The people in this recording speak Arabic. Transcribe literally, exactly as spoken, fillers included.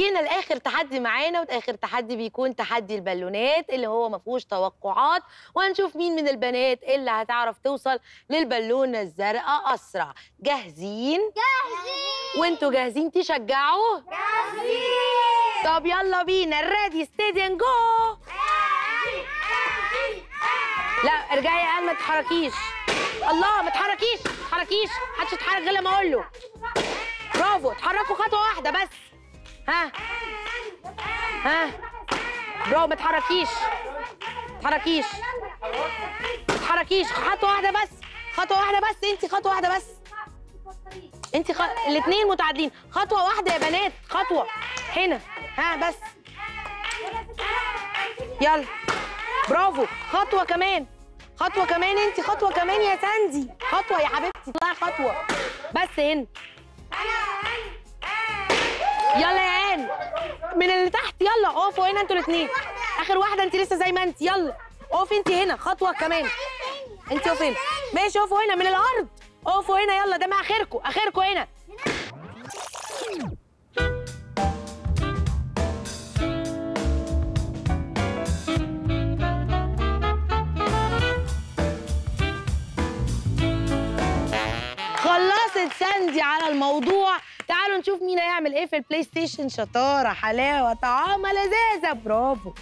جينا لاخر تحدي معانا، واخر تحدي بيكون تحدي البالونات اللي هو ما فيهوش توقعات، وهنشوف مين من البنات اللي هتعرف توصل للبالونه الزرقاء اسرع. جاهزين؟ جاهزين. وانتوا جاهزين تشجعوا؟ جاهزين. طب يلا بينا، ريدي ستيدي اند جو. لا ارجعي يا امل، ما تتحركيش. الله، ما تتحركيش ما تتحركيش، محدش يتحرك غير لما اقول له. برافو، اتحركوا خطوه واحده بس. ها ها برافو، ما تتحركيش ما تتحركيش ما تتحركيش، خطوه واحده بس خطوه واحده بس انت خطوه واحده بس انت خ... الاثنين متعادلين، خطوه واحده يا بنات، خطوه هنا. ها بس، يلا برافو، خطوه كمان خطوه كمان انت خطوه كمان يا ساندي، خطوه يا حبيبتي، طلعي خطوه بس هنا. يلا يا آن، من اللي تحت يلا، اقفوا هنا انتوا الاثنين. اخر واحده، انت لسه زي ما انت، يلا اقفي انت هنا، خطوه كمان انت اقفي هنا، ماشي اقفوا هنا من الارض، اقفوا هنا يلا، ده مع اخركم اخركم هنا. خلصت ساندي على الموضوع. تعالوا نشوف مين هيعمل ايه في البلاي ستيشن. شطاره، حلاوه، طعامه لذيذه، برافو.